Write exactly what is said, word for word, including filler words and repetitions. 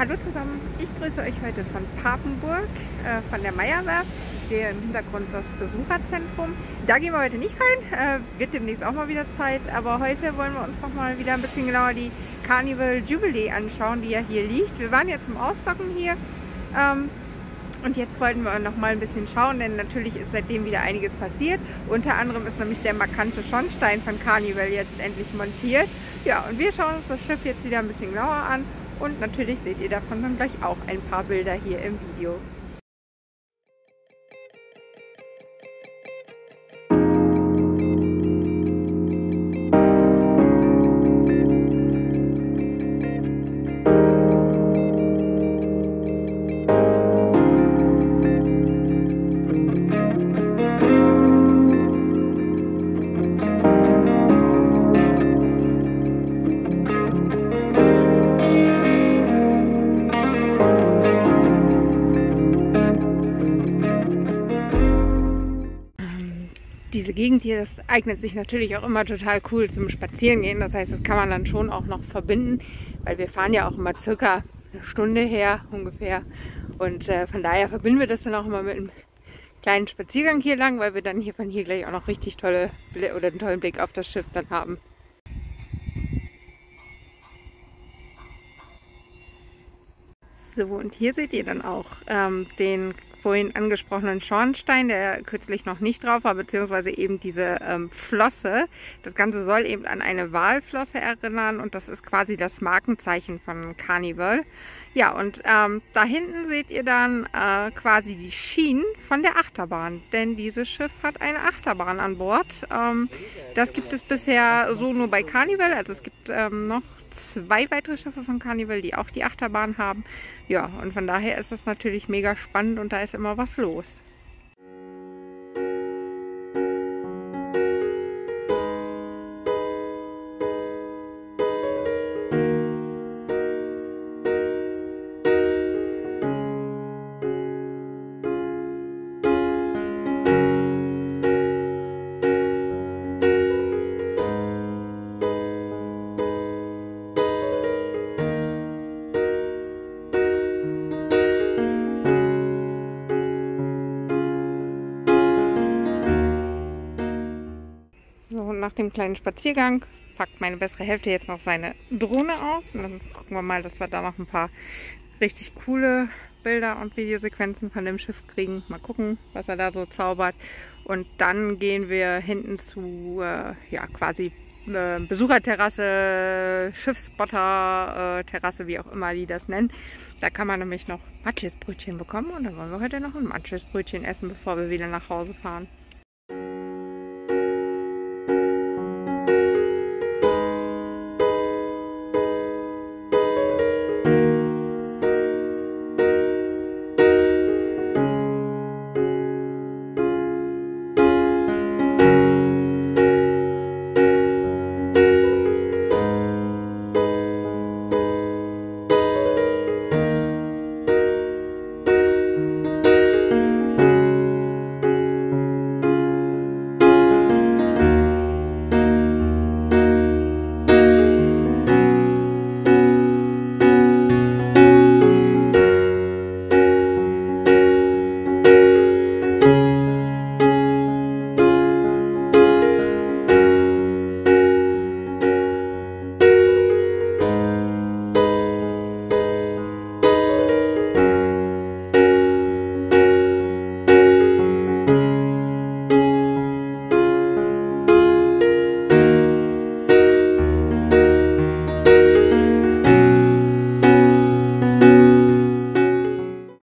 Hallo zusammen, ich grüße euch heute von Papenburg, äh, von der Meyer Werft. Hier im Hintergrund das Besucherzentrum. Da gehen wir heute nicht rein, äh, wird demnächst auch mal wieder Zeit, aber heute wollen wir uns noch mal wieder ein bisschen genauer die Carnival Jubilee anschauen, die ja hier liegt. Wir waren ja zum Auspacken hier ähm, und jetzt wollten wir noch mal ein bisschen schauen, denn natürlich ist seitdem wieder einiges passiert. Unter anderem ist nämlich der markante Schornstein von Carnival jetzt endlich montiert. Ja, und wir schauen uns das Schiff jetzt wieder ein bisschen genauer an. Und natürlich seht ihr davon dann gleich auch ein paar Bilder hier im Video. Diese Gegend hier, das eignet sich natürlich auch immer total cool zum Spazierengehen. Das heißt, das kann man dann schon auch noch verbinden, weil wir fahren ja auch immer circa eine Stunde her ungefähr. Und äh, von daher verbinden wir das dann auch immer mit einem kleinen Spaziergang hier lang, weil wir dann hier von hier gleich auch noch richtig tolle oder einen tollen Blick auf das Schiff dann haben. So, und hier seht ihr dann auch ähm, den vorhin angesprochenen Schornstein, der kürzlich noch nicht drauf war, beziehungsweise eben diese ähm, Flosse. Das Ganze soll eben an eine Walflosse erinnern und das ist quasi das Markenzeichen von Carnival. Ja, und ähm, da hinten seht ihr dann äh, quasi die Schienen von der Achterbahn, denn dieses Schiff hat eine Achterbahn an Bord. Ähm, das gibt es bisher so nur bei Carnival, also es gibt ähm, noch zwei weitere Schiffe von Carnival, die auch die Achterbahn haben. Ja, und von daher ist das natürlich mega spannend und da ist immer was los. Nach dem kleinen Spaziergang packt meine bessere Hälfte jetzt noch seine Drohne aus und dann gucken wir mal, dass wir da noch ein paar richtig coole Bilder und Videosequenzen von dem Schiff kriegen. Mal gucken, was er da so zaubert. Und dann gehen wir hinten zu äh, ja, quasi äh, Besucherterrasse, Schiffsbotter-Terrasse, äh, wie auch immer die das nennen. Da kann man nämlich noch Matschesbrötchen bekommen und dann wollen wir heute noch ein Matschesbrötchen essen, bevor wir wieder nach Hause fahren.